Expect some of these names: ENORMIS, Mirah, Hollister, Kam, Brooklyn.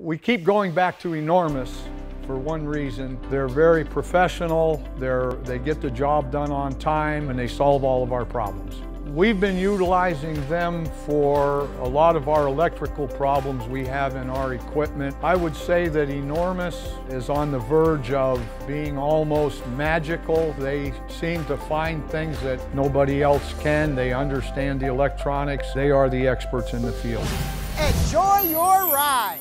We keep going back to ENORMIS for one reason. They're very professional, they get the job done on time, and they solve all of our problems. We've been utilizing them for a lot of our electrical problems we have in our equipment. I would say that ENORMIS is on the verge of being almost magical. They seem to find things that nobody else can. They understand the electronics. They are the experts in the field. Enjoy your ride.